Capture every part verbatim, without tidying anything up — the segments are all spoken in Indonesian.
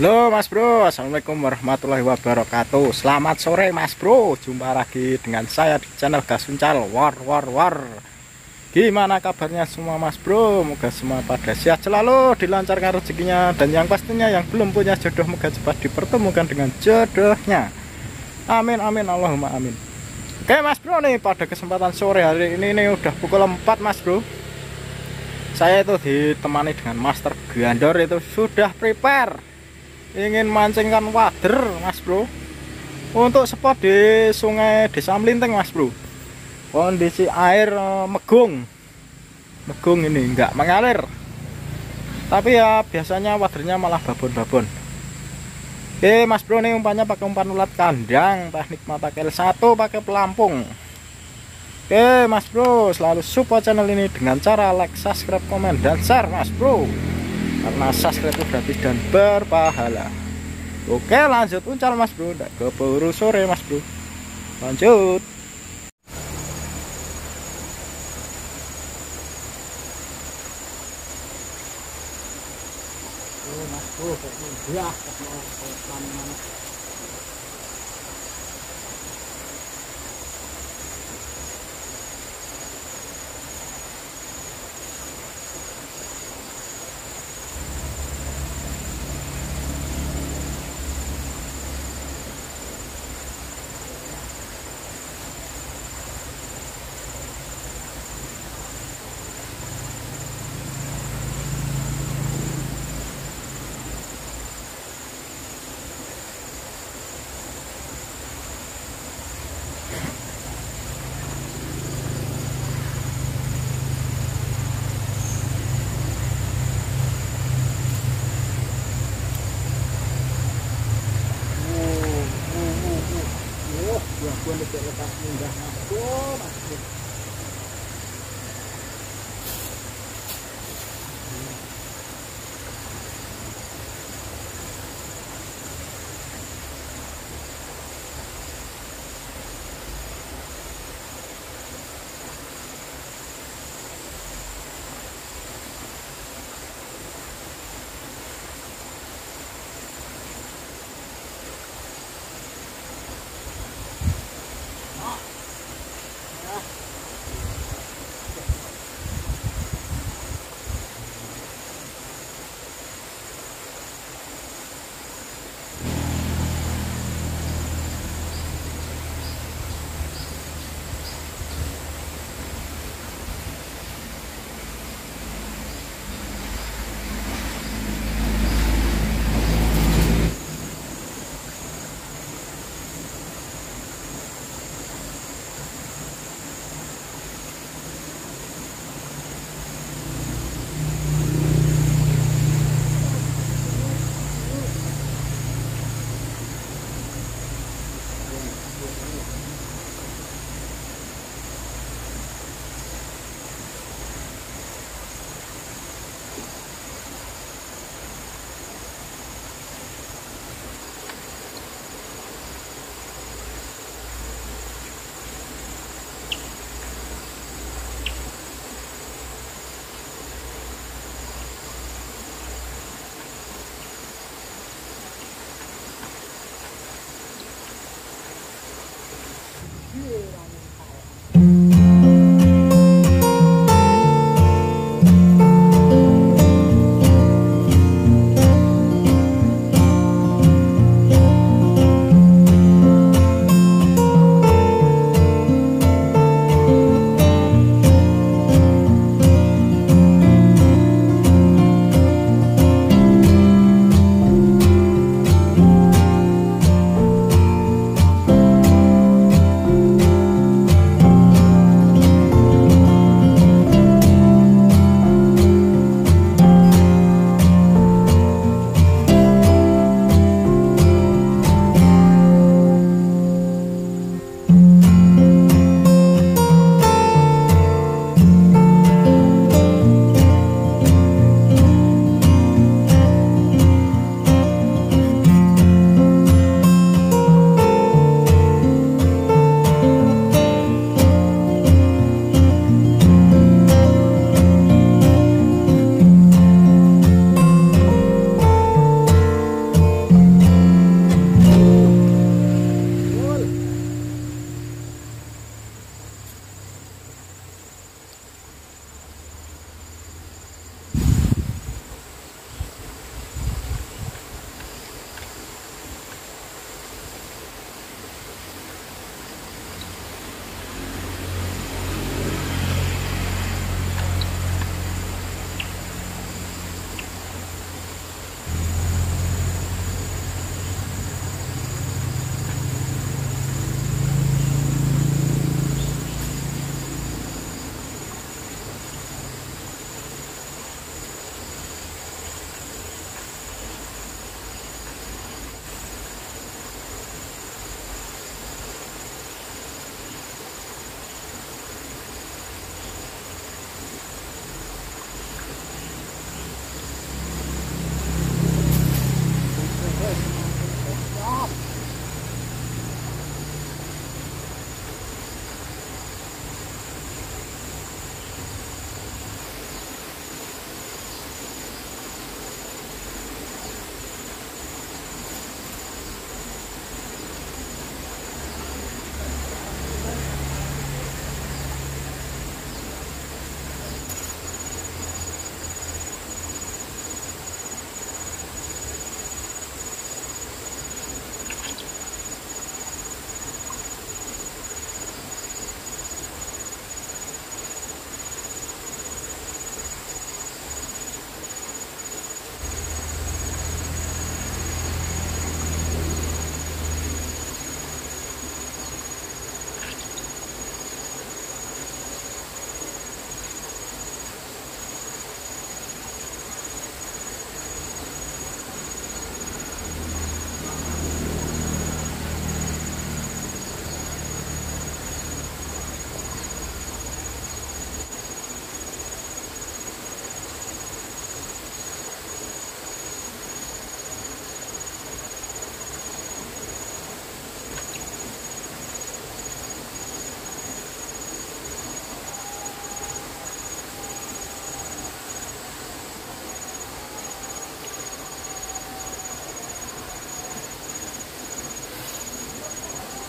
Halo Mas Bro, assalamualaikum warahmatullahi wabarakatuh. Selamat sore Mas Bro, jumpa lagi dengan saya di channel Gasuncal. War war war. Gimana kabarnya semua Mas Bro? Moga semua pada sehat selalu, dilancarkan rezekinya, dan yang pastinya yang belum punya jodoh moga cepat dipertemukan dengan jodohnya. Amin amin Allahumma amin. Oke Mas Bro, nih pada kesempatan sore hari ini nih udah pukul empat Mas Bro. Saya itu ditemani dengan Master Gandor, itu sudah prepare ingin mancingkan wader Mas Bro untuk spot di sungai desa Melinting Mas Bro. Kondisi air megung megung ini enggak mengalir, tapi ya biasanya wadernya malah babon-babon. Oke Mas Bro, ini umpannya pakai umpan ulat kandang, teknik mata kel satu, pakai pelampung. Oke Mas Bro, selalu support channel ini dengan cara like, subscribe, komen, dan share Mas Bro, karena subscribe itu gratis dan berpahala. Oke lanjut uncal Mas Bro, nggak keburu sore Mas Bro, lanjut. Oh, Mas Bro, berubah, lepas mudah masuk masuk.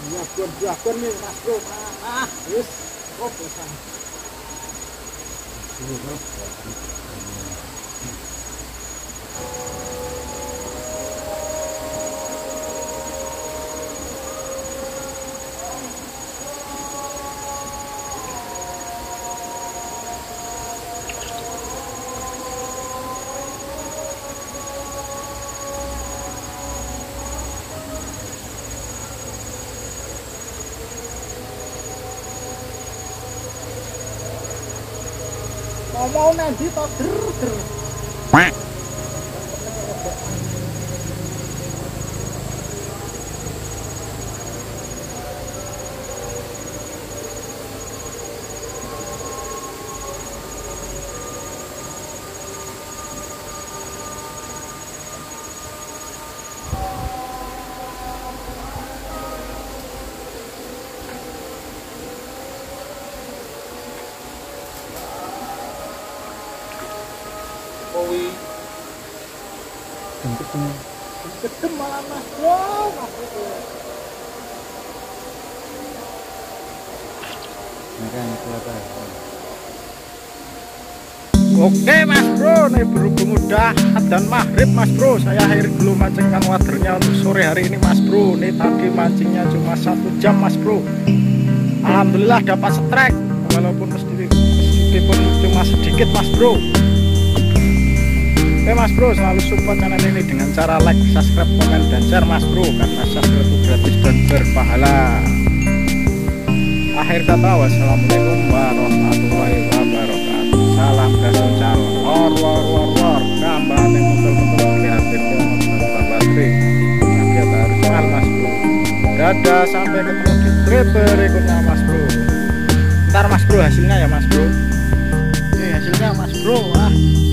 Ya buat-buatan nih mas bro. Ah, yes. Oh, besar. Ini bro. Mau nanti tak der ketem malah mas wow mas itu makanya kelapa. Oke mas bro, nih berhubung udah dan maghrib mas bro, saya akhiri dulu mancingkan wadernya untuk sore hari ini mas bro. Nih tadi mancingnya cuma satu jam mas bro, alhamdulillah dapat strike walaupun meskipun cuma sedikit mas bro. Oke mas bro, selalu support channel ini dengan cara like, subscribe, komen, dan share mas bro, karena subscribe itu gratis dan berpahala. Akhir kata, wassalamualaikum warahmatullahi wabarakatuh. Salam gasuncal, lor lor lor lor, gambar yang betul-betul kreatif yang membuat bateri. Kita harus mahal mas bro. Dadah, sampai ketemu di trip berikutnya mas bro. Ntar mas bro hasilnya ya mas bro. Ini hasilnya mas bro. Ah.